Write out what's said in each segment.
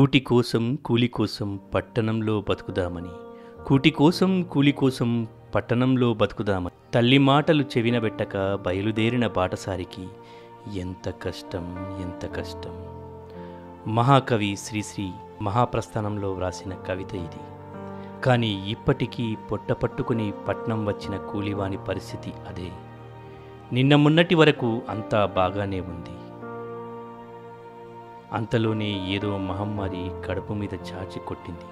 కూటి కోసం కూలి కోసం పట్టణంలో బతుకుదామని, కూటి కోసం కూలి కోసం పట్టణంలో బతుకుదామని తల్లి మాటలు చెవినబెట్టక బయలుదేరిన బాటసారికి ఎంత కష్టం ఎంత కష్టం. మహాకవి శ్రీశ్రీ మహాప్రస్థానంలో వ్రాసిన కవిత ఇది. కానీ ఇప్పటికీ పొట్ట పట్టుకుని పట్నం వచ్చిన కూలివాని పరిస్థితి అదే. నిన్న మొన్నటి వరకు అంతా బాగానే ఉంది, అంతలోనే ఏదో మహమ్మారి కడుపు మీద చాచి కొట్టింది.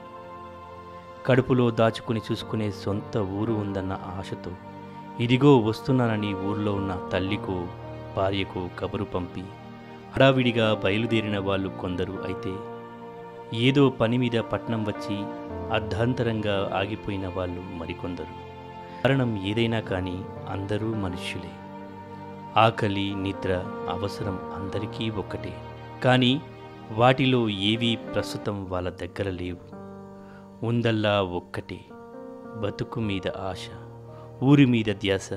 కడుపులో దాచుకుని చూసుకునే సొంత ఊరు ఉందన్న ఆశతో ఇదిగో వస్తున్నానని ఊర్లో ఉన్న తల్లికో భార్యకో కబురు పంపి హడావిడిగా బయలుదేరిన వాళ్ళు కొందరు అయితే, ఏదో పని మీద పట్నం వచ్చి అర్ధాంతరంగా ఆగిపోయిన వాళ్ళు మరికొందరు. కారణం ఏదైనా కానీ అందరూ మనుష్యులే. ఆకలి నిద్ర అవసరం అందరికీ ఒక్కటే. కానీ వాటిలో ఏవీ ప్రస్తుతం వాళ్ళ దగ్గర లేవు. ఉందల్లా ఒక్కటే బతుకు మీద ఆశ, ఊరి మీద ధ్యాస.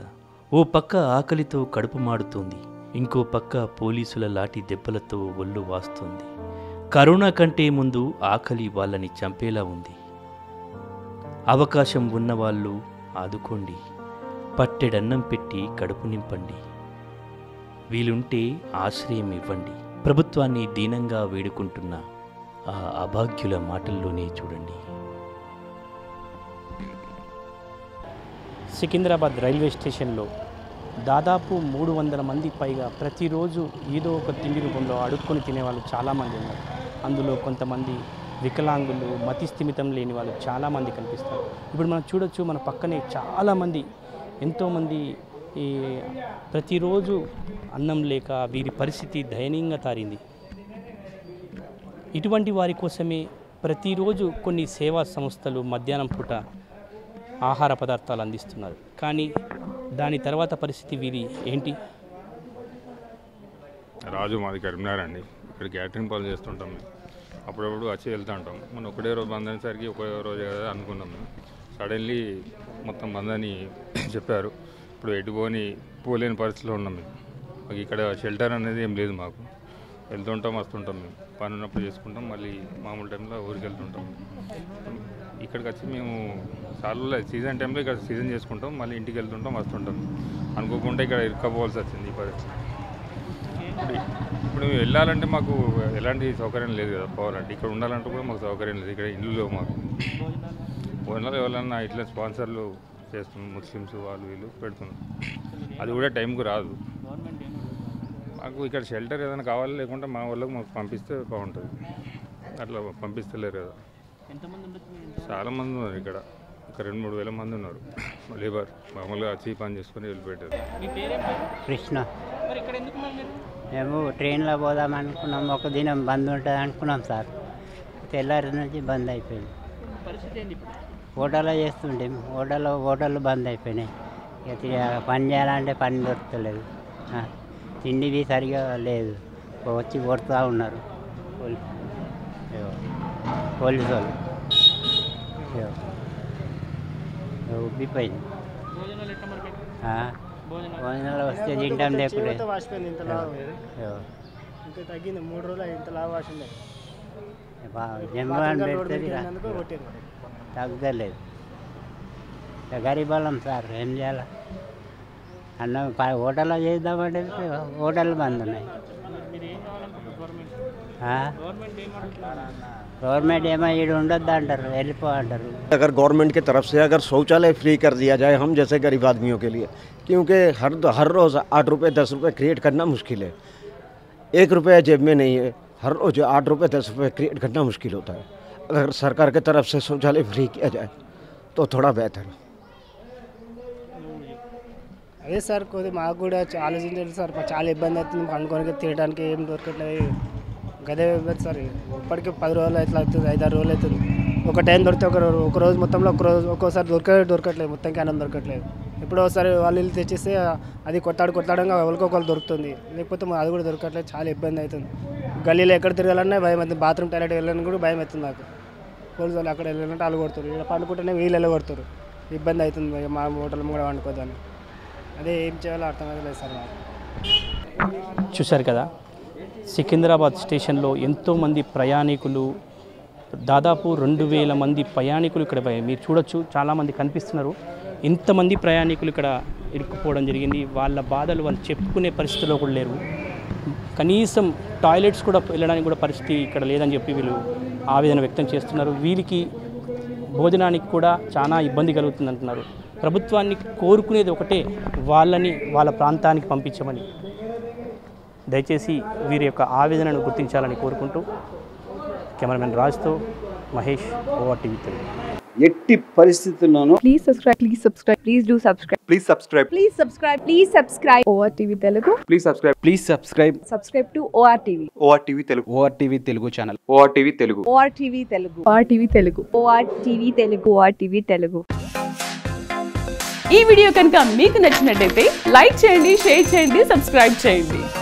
ఓ పక్క ఆకలితో కడుపు మాడుతోంది, ఇంకో పక్క పోలీసుల లాఠీ దెబ్బలతో ఒళ్ళు వాస్తోంది. కరోనా కంటే ముందు ఆకలి వాళ్ళని చంపేలా ఉంది. అవకాశం ఉన్నవాళ్ళు ఆదుకోండి, పట్టెడన్నం పెట్టి కడుపు నింపండి, వీలుంటే ఆశ్రయం ఇవ్వండి. ప్రభుత్వాన్ని దీనంగా వేడుకుంటున్న ఆ అభాగ్యుల మాటల్లోనే చూడండి. సికింద్రాబాద్ రైల్వే స్టేషన్లో దాదాపు 300 మంది పైగా ప్రతిరోజు ఏదో ఒక తిండి రూపంలో అడుక్కొని తినేవాళ్ళు చాలామంది ఉన్నారు. అందులో కొంతమంది వికలాంగులు, మతి స్థిమితం లేని వాళ్ళు చాలామంది కనిపిస్తారు. ఇప్పుడు మనం చూడొచ్చు, మన పక్కనే చాలామంది, ఎంతోమంది ఈ ప్రతిరోజు అన్నం లేక వీరి పరిస్థితి దయనీయంగా తారింది. ఇటువంటి వారి కోసమే ప్రతిరోజు కొన్ని సేవా సంస్థలు మధ్యాహ్నం పూట ఆహార పదార్థాలు అందిస్తున్నారు. కానీ దాని తర్వాత పరిస్థితి వీరి ఏంటి? రాజు మాది కరీంనగర్ అండి. ఇక్కడ క్యాటరింగ్ పనులు చేస్తుంటాం, అప్పుడప్పుడు వచ్చి వెళ్తూ ఉంటాం. మనం ఒకటే రోజు బంద్ అనేసరికి ఒకే రోజు కదా అనుకున్నాం. సడన్లీ మొత్తం బంద్ అని చెప్పారు. ఇప్పుడు ఎటుపోని పోలేని పరిస్థితిలో ఉన్నాం మేము. మాకు ఇక్కడ షెల్టర్ అనేది ఏం లేదు. మాకు వెళ్తుంటాం వస్తుంటాం, మేము పని ఉన్నప్పుడు చేసుకుంటాం, మళ్ళీ మామూలు టైంలో ఊరికి వెళ్తుంటాం. ఇక్కడికి వచ్చి మేము చాలా సీజన్ టైంలో ఇక్కడ సీజన్ చేసుకుంటాం, మళ్ళీ ఇంటికి వెళ్తుంటాం వస్తుంటాం. అనుకోకుండా ఇక్కడ ఇరుక్కపోవాల్సి వచ్చింది ఈ పరిస్థితి. ఇప్పుడు వెళ్ళాలంటే మాకు ఎలాంటి సౌకర్యం లేదు కదా, పోవాలంటే. ఇక్కడ ఉండాలంటే కూడా మాకు సౌకర్యం లేదు. ఇక్కడ ఇల్లు లేవు మాకు. ఓనర్లు ఎవరన్నా ఇట్లా స్పాన్సర్లు చేస్తున్నాం, ముస్లిమ్స్ వాళ్ళు వీళ్ళు పెడుతున్నాం. అది కూడా టైంకు రాదు. మాకు ఇక్కడ షెల్టర్ ఏదైనా కావాలి, లేకుంటే మా వాళ్ళకి మాకు పంపిస్తే బాగుంటుంది. అట్లా పంపిస్తలేరు కదా. చాలామంది ఉన్నారు ఇక్కడ, ఒక 2-3 వేల మంది ఉన్నారు లేబర్. మామూలుగా వచ్చి పని చేసుకుని వెళ్ళిపోయారు. కృష్ణ మేము ట్రైన్లో పోదాం అనుకున్నాం, ఒక దినం బంద్ ఉంటుంది అనుకున్నాం సార్. తెల్లారి నుంచి బంద్ అయిపోయింది. హోటల్లో చేస్తుంటే హోటళ్ళు బంద్ అయిపోయినాయి. పని చేయాలంటే పని దొరకలేదు, తిండిది సరిగా లేదు. వచ్చి కొడుతూ ఉన్నారు పోలీసు వాళ్ళు. ఉబ్బిపోయింది. భోజనాలు వస్తే తింటాం, లేకుండా 3 రోజులు ఇంత లాభాసింది. తగ్గలేదు. గరీబలం సార్, ఏం చేయాలి? అన్నం హోటల్లో చేద్దామంటే హోటల్ బంద్ ఉన్నాయి. गवर्नमेंट अगर गवर्नमेंट के तरफ से अगर शौचालय फ्री कर दिया जाए हम जैसे गरीब आदमियों के लिए, क्योंकि हर रोज़ 8 रुपये 10 रुपये क्रिएट करना मुश्किल है. 1 रुपया जेब में नहीं है, हर रोज 8 रुपये 10 रुपये क्रिएट करना मुश्किल होता है. अगर सरकार के तरफ से शौचालय फ्री किया जाए तो थोड़ा बेहतर है. అదే సార్, కొద్దిగా మాకు కూడా ఆలోచించాలి సార్. చాలా ఇబ్బంది అవుతుంది, పండుకోవడానికి తినడానికి ఏం దొరకట్లేదు. గదే ఇబ్బంది సార్. ఇప్పటికీ 10 రోజులు ఇట్లా అవుతుంది, 5-6 రోజులు అవుతుంది. ఒక టైం దొరికితే ఒక రోజు మొత్తంలో ఒక్కోసారి దొరకట్లేదు, మొత్తం అన్నం దొరకట్లేదు. ఇప్పుడు ఒకసారి వాళ్ళు ఇల్లు తెచ్చేస్తే అది కొట్లాడంగా ఎవరికొకరు దొరుకుతుంది, లేకపోతే అది కూడా దొరకట్లేదు. చాలా ఇబ్బంది అవుతుంది. గల్లీలో ఎక్కడ తిరగాలన్నా భయం అవుతుంది. బాత్రూమ్ టాయిలెట్ వెళ్ళాలని కూడా భయం అవుతుంది నాకు. పోలీసు వాళ్ళు అక్కడ వెళ్ళాలంటే వాళ్ళు కొడుతారు, ఇలా పండుకుంటేనే వీళ్ళు వెళ్ళగొడతారు. ఇబ్బంది అవుతుంది. మా హోటల్ కూడా వండుకోదాన్ని. అదే ఏం చేయాలో అర్థం కాలేదు సార్. చూశారు కదా, సికింద్రాబాద్ స్టేషన్లో ఎంతోమంది ప్రయాణికులు దాదాపు 2000 మంది ప్రయాణికులు ఇక్కడ మీరు చూడొచ్చు, చాలామంది కనిపిస్తున్నారు. ఇంతమంది ప్రయాణికులు ఇక్కడ ఇరుక్కుపోవడం జరిగింది. వాళ్ళ బాధలు వాళ్ళు చెప్పుకునే పరిస్థితిలో కూడా లేరు. కనీసం టాయిలెట్స్ కూడా వెళ్ళడానికి కూడా పరిస్థితి ఇక్కడ లేదని చెప్పి వీళ్ళు ఆవేదన వ్యక్తం చేస్తున్నారు. వీరికి భోజనానికి కూడా చాలా ఇబ్బంది కలుగుతుంది అంటున్నారు. ప్రభుత్వాన్ని కోరుకునేది ఒకటే, వాళ్ళని వాళ్ళ ప్రాంతానికి పంపించమని. దయచేసి వీరి యొక్క ఆవేదనను గుర్తించాలని కోరుకుంటూ కెమెరామెన్ రాజ్తో మహేష్, ఓఆర్టీవీ తెలుగు. ఎట్టి పరిస్థితుల్లోనూ please subscribe ORTV Telugu. Please subscribe to ORTV Telugu channel. ORTV Telugu. ఈ వీడియో కనుక మీకు నచ్చినట్లయితే లైక్ చేయండి, షేర్ చేయండి, సబ్స్క్రైబ్ చేయండి.